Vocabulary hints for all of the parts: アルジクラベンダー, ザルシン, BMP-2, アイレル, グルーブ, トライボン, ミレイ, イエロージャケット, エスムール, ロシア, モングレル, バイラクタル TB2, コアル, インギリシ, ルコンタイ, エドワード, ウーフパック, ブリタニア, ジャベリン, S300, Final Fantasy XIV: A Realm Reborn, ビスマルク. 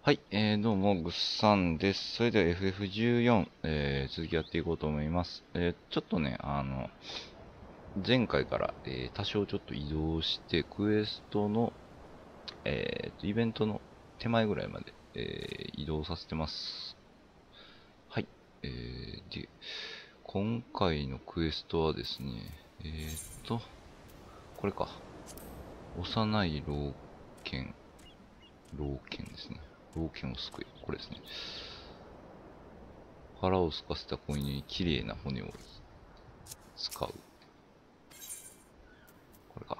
はい、どうも、ぐっさんです。それでは FF14、続きやっていこうと思います。ちょっとね、前回から、多少ちょっと移動して、クエストの、イベントの手前ぐらいまで、移動させてます。はい、で、今回のクエストはですね、これか。幼い老犬。老犬ですね。老犬を救え。これですね。腹をすかせた子犬に綺麗な骨を使う。これか。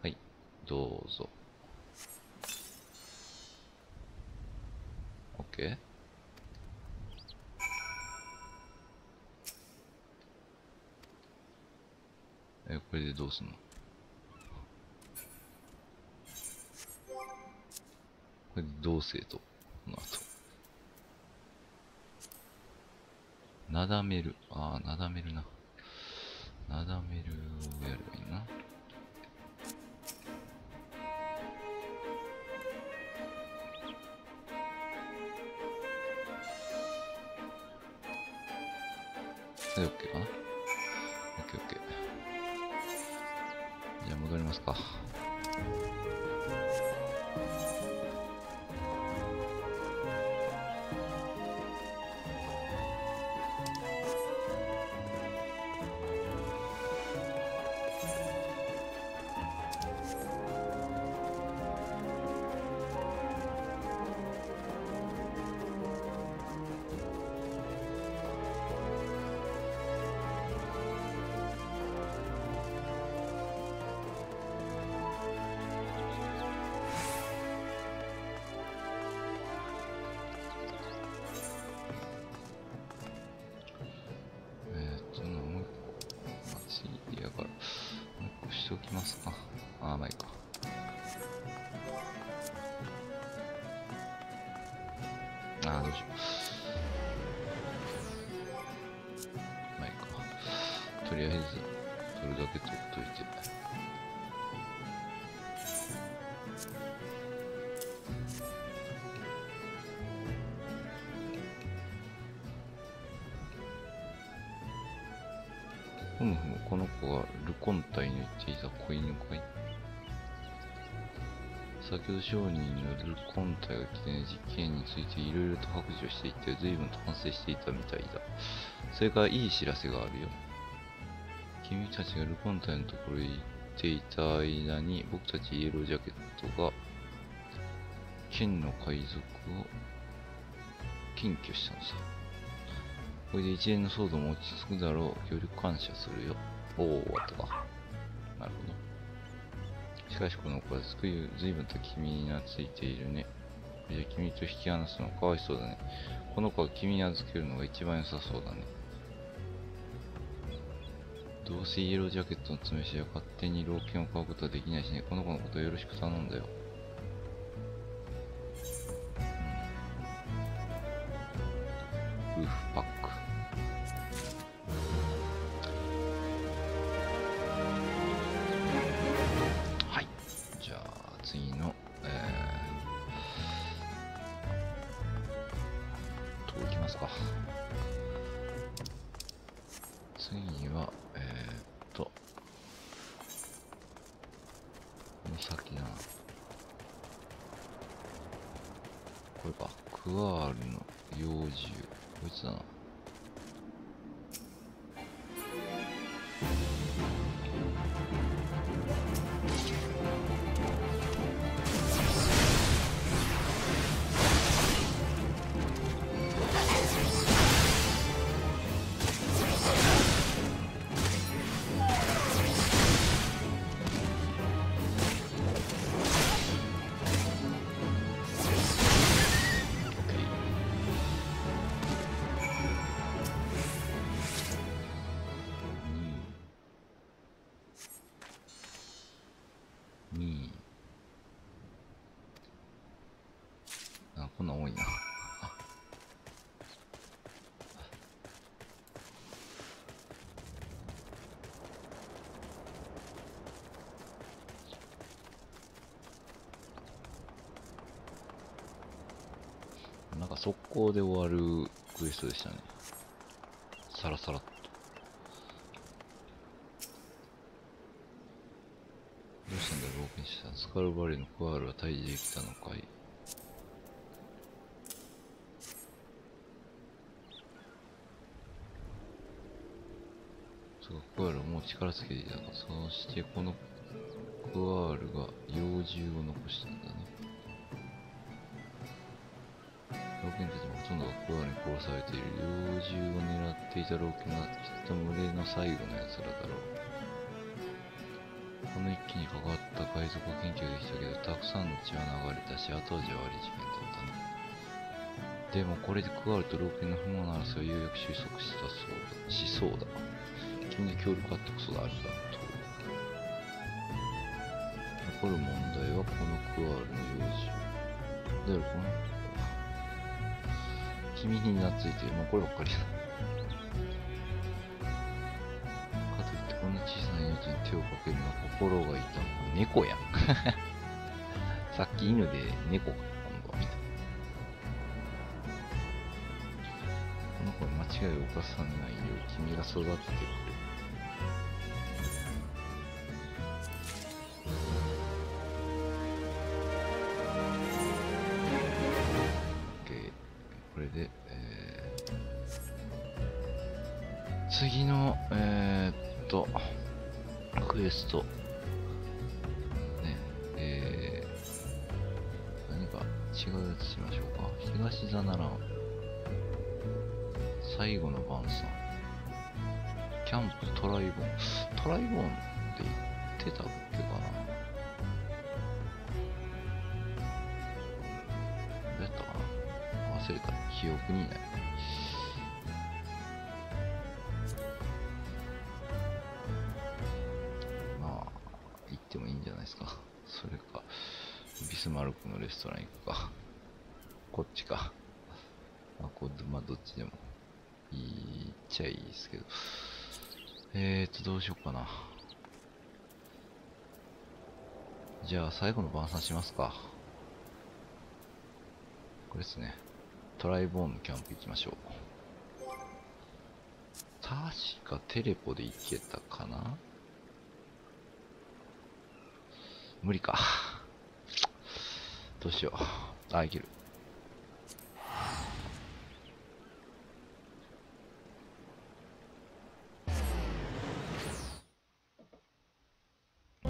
はい。どうぞ。OK。これでどうすんの？これで同性と、この後。なだめる。ああ、なだめるな。なだめるをやればいいな。で、OK かな？ OK。じゃあ戻りますか。とりあえずそれだけ取っといて、ふむふむ、この子がルコンタイに言っていた子犬かい。先ほど商人のルコンタイが来て、ね、実験についていろいろと白状していて、随分と反省していたみたいだ。それからいい知らせがあるよ。君たちがルコンタイのところへ行っていた間に、僕たちイエロージャケットが剣の海賊を検挙したのさ。これで一連の騒動も落ち着くだろう。より感謝するよ。おお、終わったか。なるほど。しかしこの子はずいぶんと君に懐いているね。じゃあ君と引き離すのはかわいそうだね。この子は君に預けるのが一番良さそうだね。どうせイエロージャケットの詰め所や勝手に老犬を買うことはできないしね。この子のことよろしく頼んだよ。ウーフパック。はい。じゃあ次の、と行きますか。次は、さっきな、これか、クアールの幼獣、こいつだな。こんなん多いな。か速攻で終わるクエストでしたね。サラサラっと。どうしたんだろう、冒険したスカルバリーのコアルは退治できたのかい。そうか、コアルはもう力つけていたのか。そしてこのコアルが幼獣を残したんだね。老犬たちもほとんどがコアルに殺されている。幼獣を狙っていた老犬がきっと群れの最後の奴らだろう。この一揆に関わった海賊を検挙できたけど、たくさんの血は流れたし、後味は悪い事件だったね。でもこれでコアルと老犬の不毛な争いはようやく収束したそうだ。しそうだ。君の協力あってこそだ。ありがとう。残る問題はこのコアルの幼獣。だよ、この君に懐いて、もうこればっかりだ。かといってこんな小さな命に手をかけるのは心が痛む。猫やん。さっき犬で猫が今度は見た。この子は間違いを犯さないよう君が育ってくれる。で、次のクエストね、何か違うやつしましょうか。東座なら最後の晩餐キャンプトライボン、トライボンって言ってたっけかな。記憶にない。まあ行ってもいいんじゃないですか。それかビスマルクのレストラン行くか、こっちか、まあこう、まあどっちでもいいっちゃいいですけど、どうしようかな。じゃあ最後の晩餐しますか。これですね。トライボーンのキャンプ行きましょう。確かテレポで行けたかな。無理か。どうしよう。あ、いける。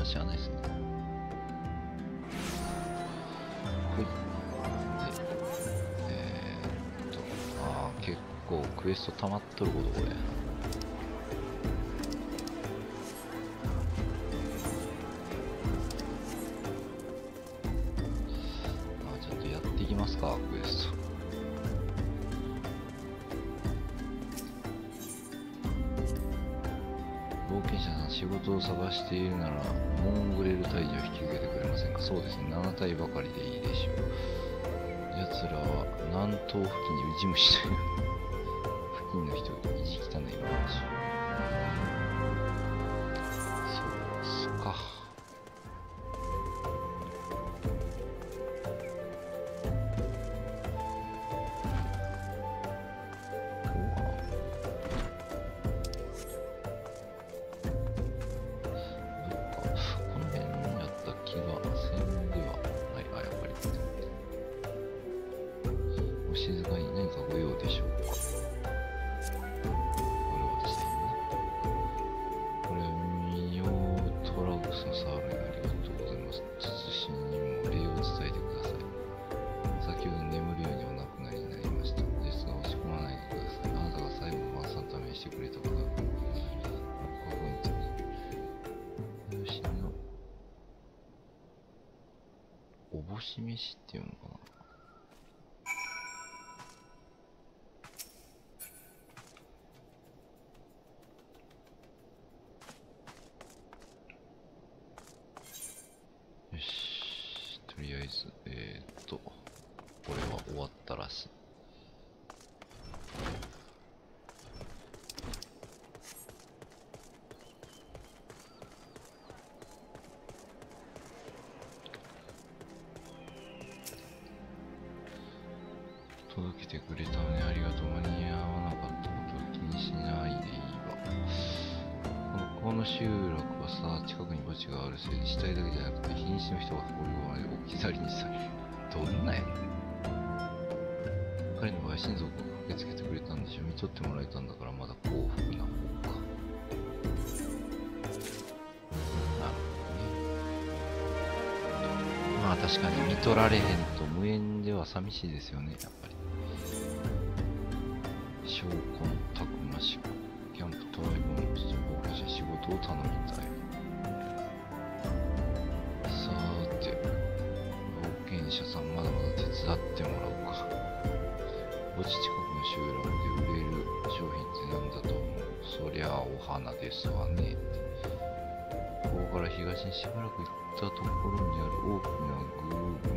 知らないですね。クエスト溜まっとることこれ。まあちょっとやっていきますか、クエスト。冒険者さん、仕事を探しているならモングレル退治を引き受けてくれませんか。そうですね、7体ばかりでいいでしょう。やつらは南東付近にウジ虫というの人が意地汚いのかしら。そうっすか。おぼし飯っていうのかな。よし、とりあえずこれは終わったらしい。届けてくれたのね、ありがとう。間に合わなかったことを気にしないでいいわ。この集落はさ、近くに墓地があるせいで、死体だけじゃなくて瀕死の人が運び込まれ置き去りにされる。どんなやつ。彼の場合、親族が駆けつけてくれたんでしょ。見とってもらえたんだから、まだ幸福な方か。まあ確かに見とられへんと無縁では寂しいですよね、やっぱり。証拠のたくましく、キャンプとは今の人を僕たちは仕事を頼みたい。さーて、冒険者さんまだまだ手伝ってもらおうか。墓地近くの集落で売れる商品ってなんだと思う。そりゃあお花ですわね。ここから東にしばらく行ったところにある大きなグルーブ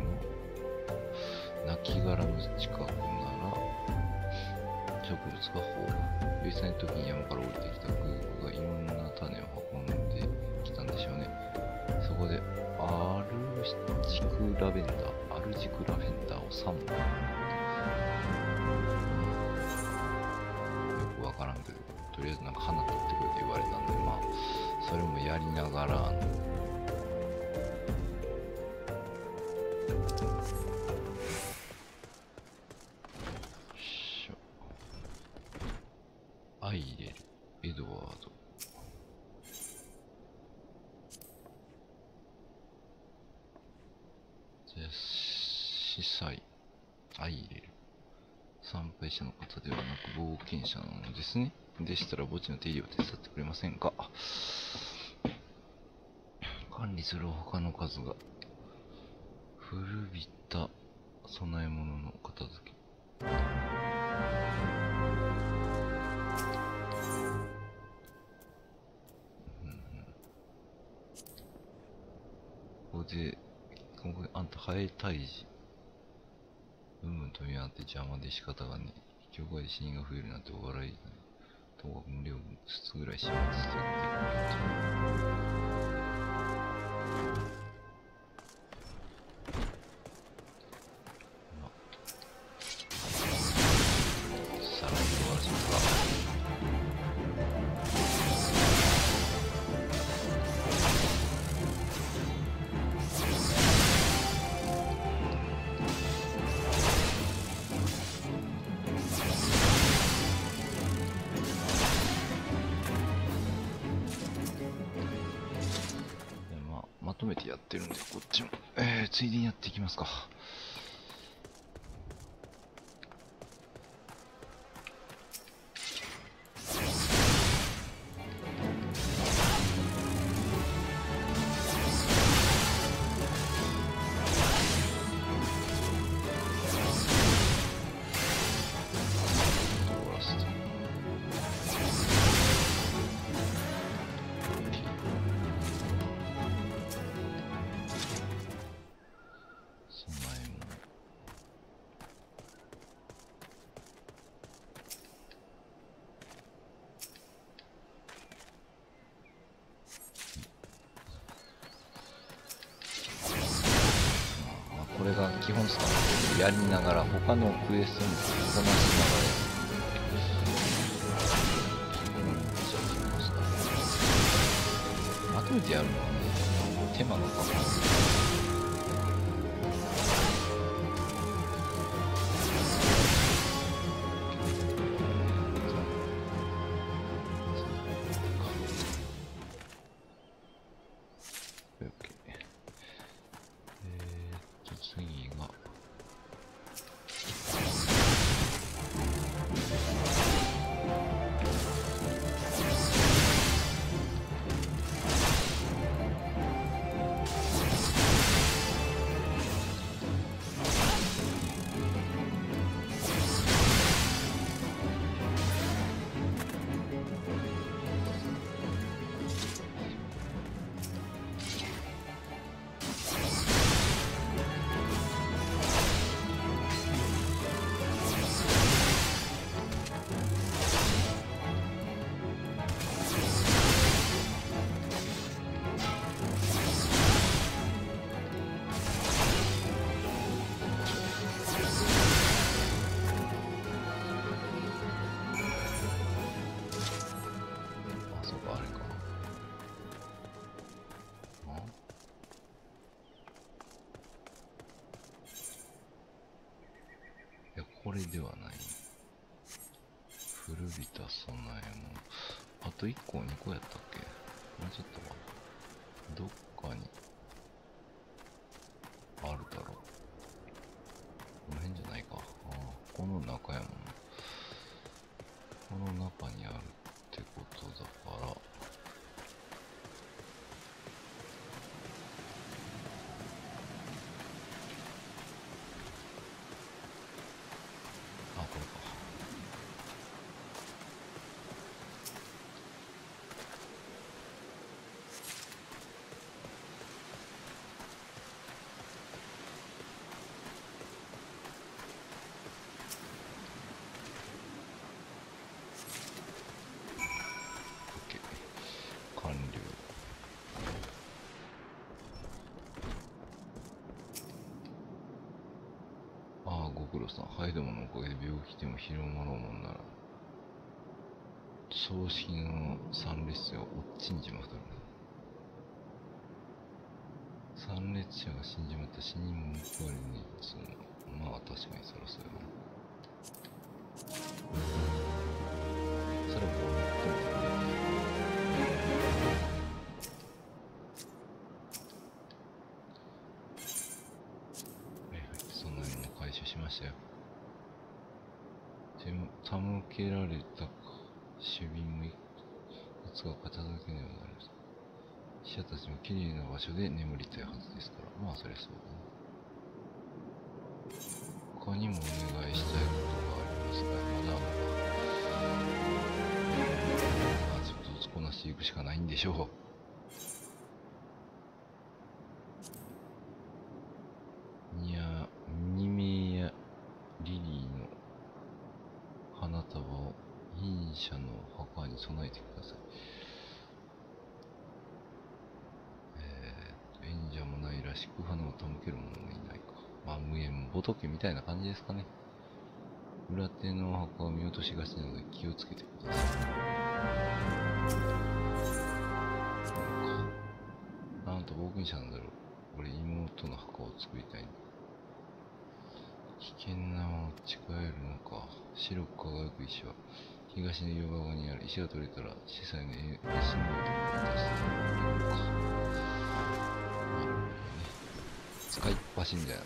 の亡骸の近くなら植物が豊富。有災の時に山から降りてきたグルーブがいろんな種を運んできたんでしょうね。そこでアルジクラベンダーを3本。よくわからんけど、とりあえずなんか花取ってくれと言われたんで、まあそれもやりながら、アイレル、エドワード。司祭、アイレル。参拝者の方ではなく冒険者なのですね。でしたら墓地の手入れを手伝ってくれませんか。管理する他の数が古びた供え物の片付け。ここであんた生えたいし、というなんて邪魔で仕方がねえ。教会で死人が増えるなんてお笑いだね。ともかく無料5つぐらい始末してくれと。さらに終わらせますか。やってるんでこっちも、ついでにやっていきますか。これが基本スタンプをやりながら他のクエストにこなしながらまとめてやるのはね、手間のかかる。これではない。古びた備え物。あと1個、2個やったっけ？もうちょっとは。どっかにあるだろう。この辺じゃないか。ああ、この中やもん。この中にあるってことだから。ハイドマンのおかげで病気でも広まろうもんなら葬式の参列者をおっちんじまったら参列者が死んじまった死人も報われねえそのまあ確かにそらそうやなそれはもうはいはいそんなのも回収しましたよ手向けられた守備もいつか片付けねばなりました。死者たちも綺麗な場所で眠りたいはずですから、まあそりゃそうだね。他にもお願いしたいことがありますが、まだまあちょっとずつこなしていくしかないんでしょう。いや、ミニメやリリーの花束を貧者の墓に備えてください。縁者もないらしく花を手向ける者もいないか。まあ無縁仏みたいな感じですかね。裏手の墓を見落としがちなので気をつけてください。なんと冒険者なんだろう。俺妹の墓を作りたいんだ。危険なまま持ち帰るのか。白く輝く石は東の岩場にある。石が取れたら司祭の絵の住むように渡してくれるのか。なるほどね。使いっ走りみたいな。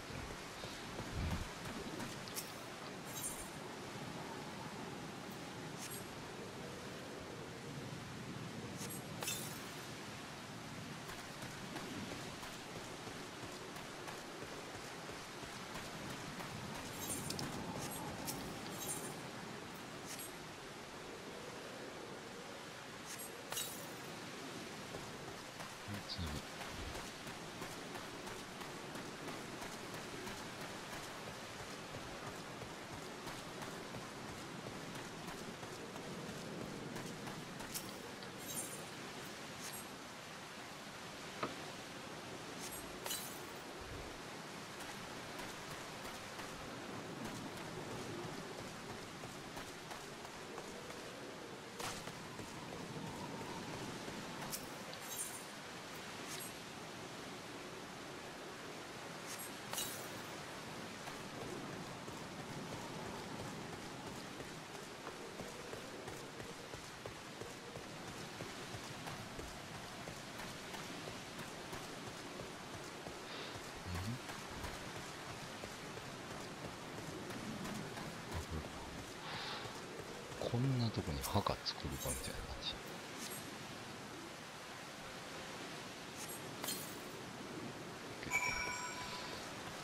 こんなとこに墓作るかみたいな感じ。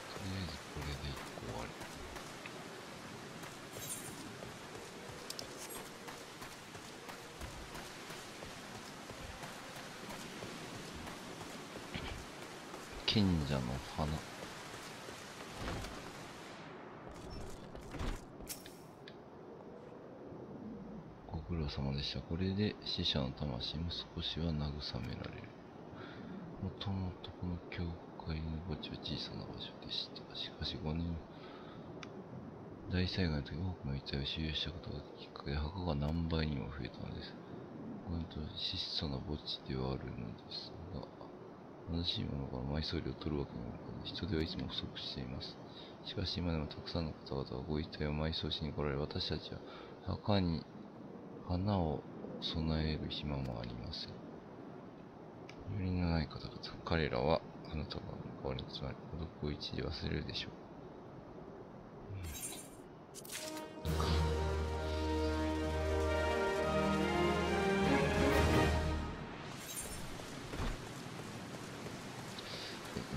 とりあえずこれで1個終わり。賢者の花。ご苦労様でした。これで死者の魂も少しは慰められる。もともとこの教会の墓地は小さな場所でした。しかし5年、大災害の時多くの遺体を収容したことがきっかけで墓が何倍にも増えたのです。本当に質素な墓地ではあるのですが、貧しい者から埋葬料を取るわけにもいかず、人手はいつも不足しています。ししかし今でもたくさんの方々がご一体を埋葬しに来られ、私たちは墓に花を供える暇もありません。ゆりのない方々、彼らはあなたが代わりにつまり孤独を一時忘れるでしょう。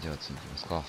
じゃあ次行きますか。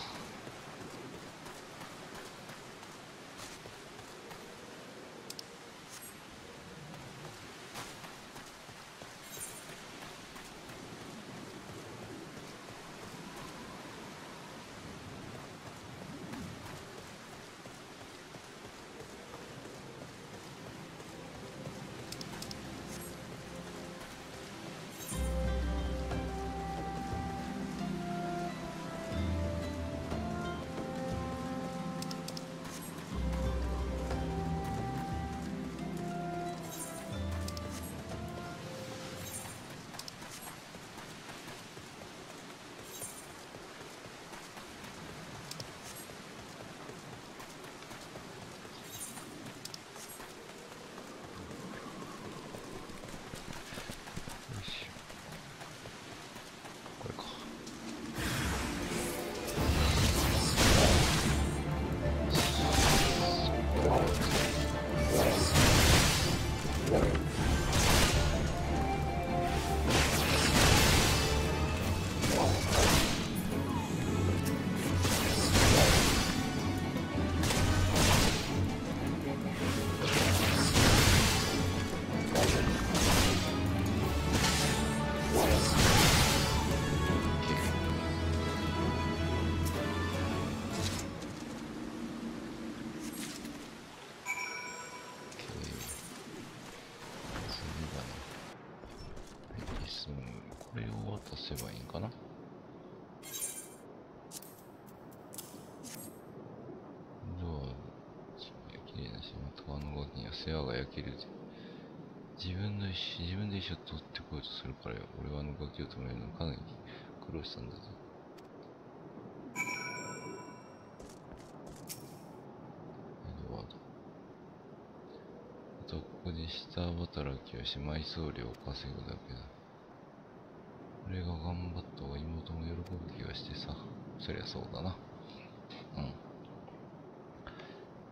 世話が焼ける。自分で石を取ってこようとするからよ。俺はあのガキを止めるのかなり苦労したんだぞ。エドワード。あとここで下働きをし埋葬料を稼ぐだけだ。俺が頑張ったが妹も喜ぶ気がしてさ。そりゃそうだな。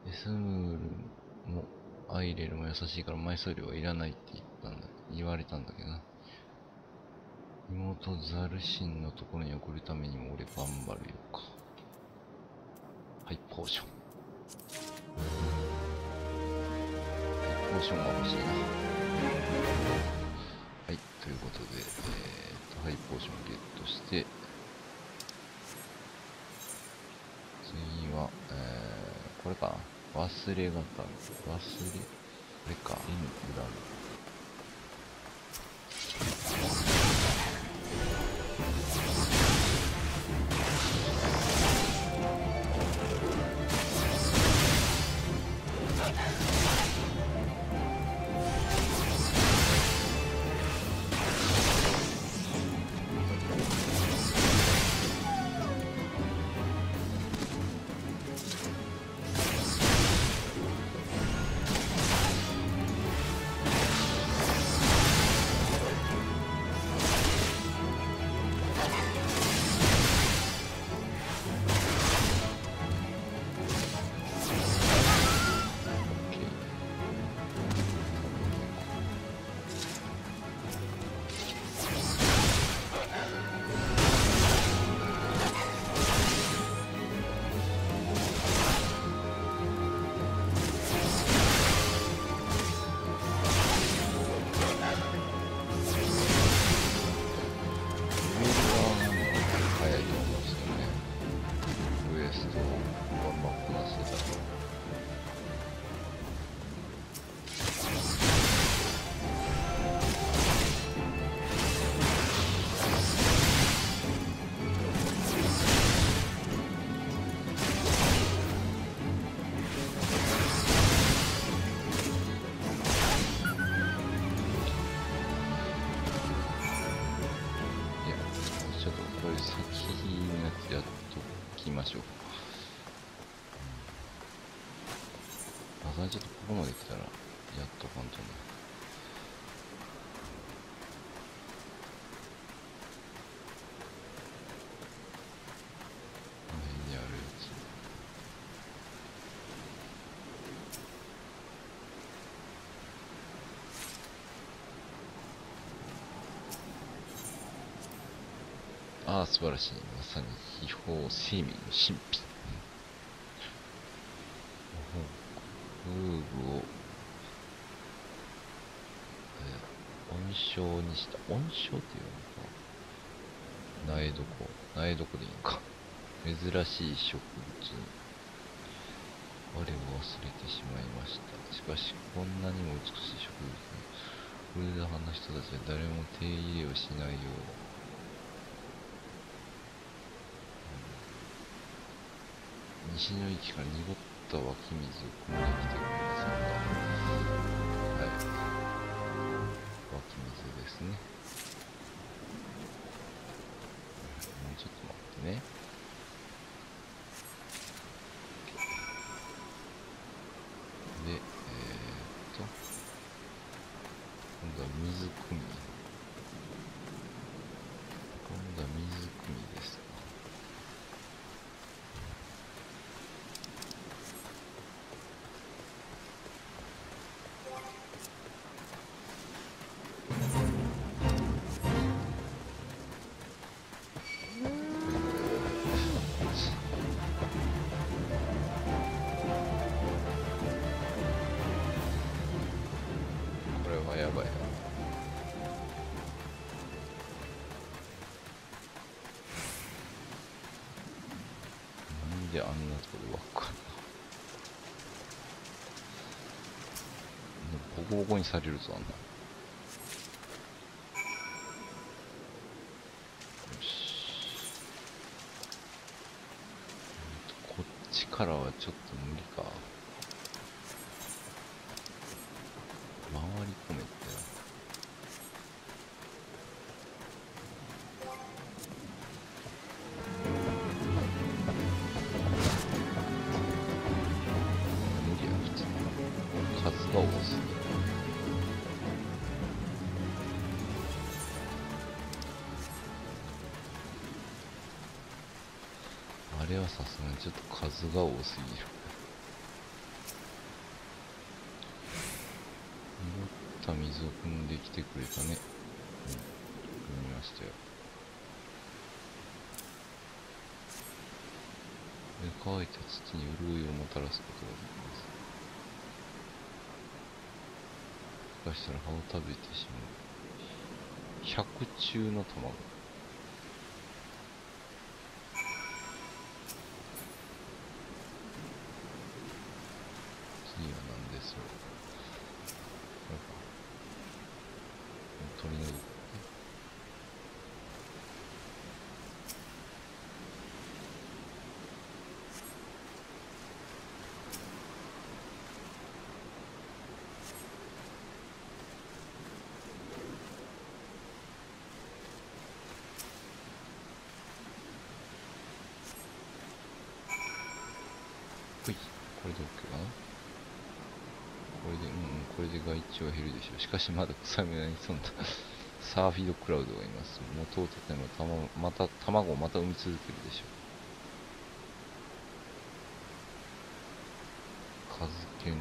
うん。エスムールもアイレルも優しいから埋葬料はいらないって言われたんだけどな。妹ザルシンのところに送るためにも俺頑張るよか。はい、ポーション。ポーションが欲しいな。はい、ということで、はい、ポーションゲットして、次は、これかな。忘れがた、これか、Nくらい。ガジェットここまで来たらやっと簡単だ。この辺にあるやつ。ああ、素晴らしい。まさに秘宝生命の神秘。温床にした。温床っていうのかな。苗床でいいのか。珍しい植物。我を忘れてしまいました。しかし、こんなにも美しい植物に、古田派の人たちは誰も手入れをしないよう。西の域から濁った湧き水を汲んできてくれますので、はい、湧き水ですね。もうちょっと待ってね。で、今度は水汲み。です。で、あんなとこでわかんない。ボコボコにされるぞ、あんな。よし。こっちからはちょっと無理か。回り込めってな。あれはさすがにちょっと数が多すぎる。濁った水を汲んできてくれたね。うん、汲みましたよ。乾いた土に潤いをもたらすことができます。もしかしたら葉を食べてしまう。百中の卵。次は何でしょう。これか。取り除く。これで OK かな。これで、これで害虫は減るでしょう。しかしまだ臭みがに潜んだサーフィードクラウドがいます。元を絶てば卵をまた産み続けるでしょう。カズケの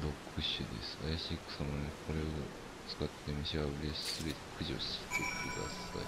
毒種です。怪しい草もね、これを使って召し上がるすべて駆除してください。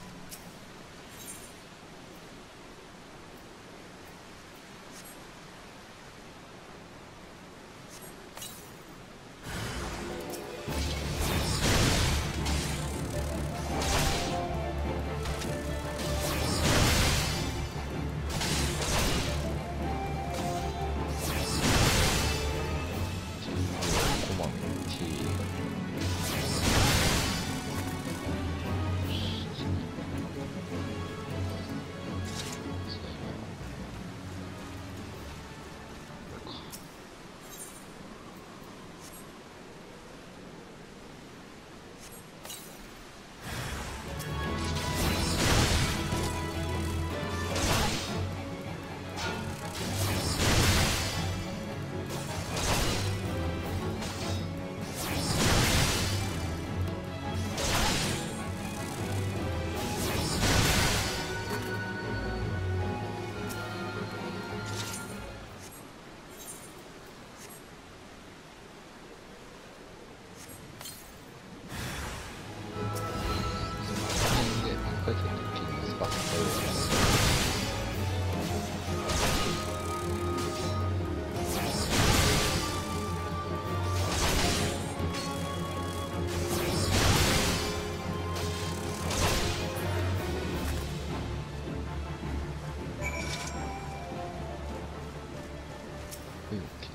い大きい。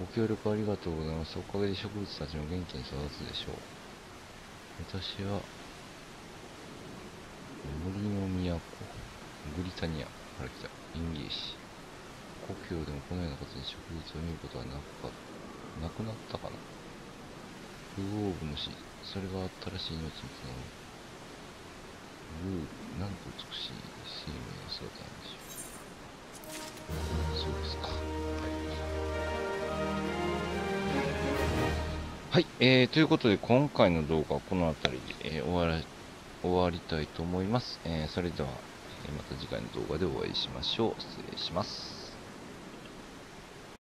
ご協力ありがとうございます。おかげで植物たちも元気に育つでしょう。私は、森の都、ブリタニアから来たインギリシ。故郷でもこのようなことに植物を見ることはなくなったかな。ブオーブの死、それが新しい命につながる。なんと美しい生命の姿なんでしょう。そうですか。はい、ということで今回の動画はこの辺りで、終わりたいと思います。それでは、また次回の動画でお会いしましょう。失礼します。